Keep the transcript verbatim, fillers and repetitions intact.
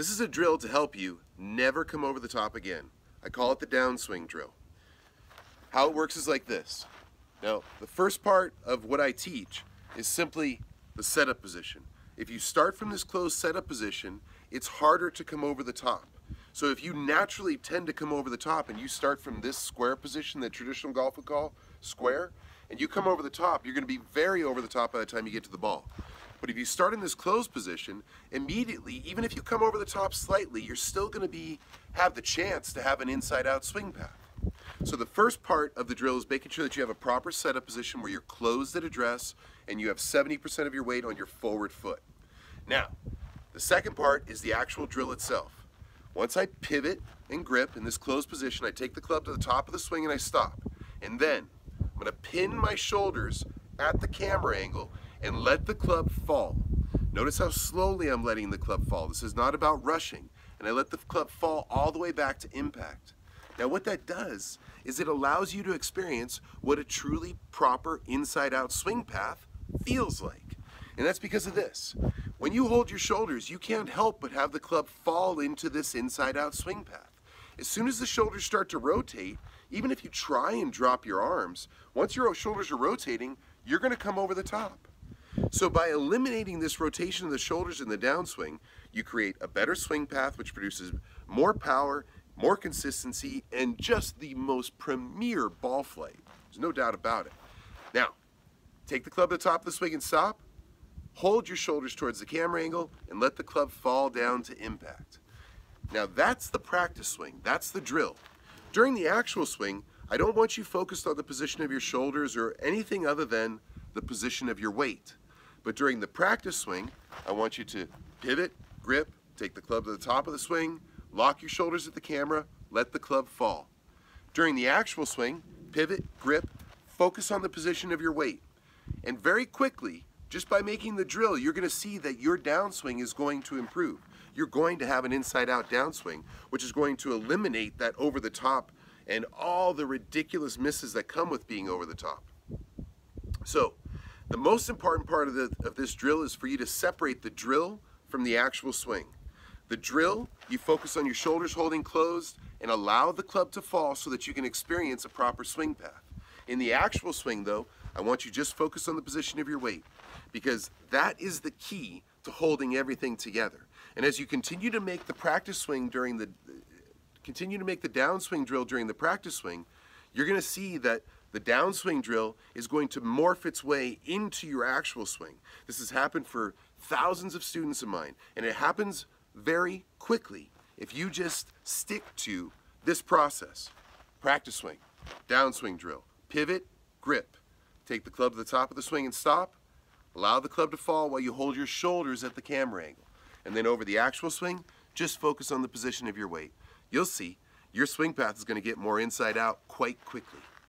This is a drill to help you never come over the top again. I call it the downswing drill. How it works is like this. Now, the first part of what I teach is simply the setup position. If you start from this closed setup position, it's harder to come over the top. So if you naturally tend to come over the top and you start from this square position that traditional golf would call square, and you come over the top, you're going to be very over the top by the time you get to the ball. But if you start in this closed position, immediately, even if you come over the top slightly, you're still going to be have the chance to have an inside-out swing path. So the first part of the drill is making sure that you have a proper setup position where you're closed at address and you have seventy percent of your weight on your forward foot. Now, the second part is the actual drill itself. Once I pivot and grip in this closed position, I take the club to the top of the swing and I stop. And then I'm going to pin my shoulders at the camera angle and let the club fall. Notice how slowly I'm letting the club fall. This is not about rushing. And I let the club fall all the way back to impact. Now what that does is it allows you to experience what a truly proper inside-out swing path feels like. And that's because of this. When you hold your shoulders, you can't help but have the club fall into this inside-out swing path. As soon as the shoulders start to rotate, even if you try and drop your arms, once your shoulders are rotating, you're going to come over the top. So by eliminating this rotation of the shoulders in the downswing, you create a better swing path, which produces more power, more consistency, and just the most premier ball flight. There's no doubt about it. Now, take the club to the top of the swing and stop. Hold your shoulders towards the camera angle and let the club fall down to impact. Now that's the practice swing, that's the drill. During the actual swing, I don't want you focused on the position of your shoulders or anything other than the position of your weight. But during the practice swing, I want you to pivot, grip, take the club to the top of the swing, lock your shoulders at the camera, let the club fall. During the actual swing, pivot, grip, focus on the position of your weight. And very quickly, just by making the drill, you're going to see that your downswing is going to improve. You're going to have an inside-out downswing, which is going to eliminate that over-the-top and all the ridiculous misses that come with being over-the-top. So, the most important part of, the, of this drill is for you to separate the drill from the actual swing. The drill, you focus on your shoulders holding closed and allow the club to fall so that you can experience a proper swing path. In the actual swing, though, I want you to just focus on the position of your weight, because that is the key to holding everything together. And as you continue to make the practice swing during the, continue to make the downswing drill during the practice swing, you're going to see that the downswing drill is going to morph its way into your actual swing. This has happened for thousands of students of mine, and it happens very quickly if you just stick to this process. Practice swing, downswing drill, pivot, grip. Take the club to the top of the swing and stop. Allow the club to fall while you hold your shoulders at the camera angle. And then over the actual swing, just focus on the position of your weight. You'll see your swing path is going to get more inside out quite quickly.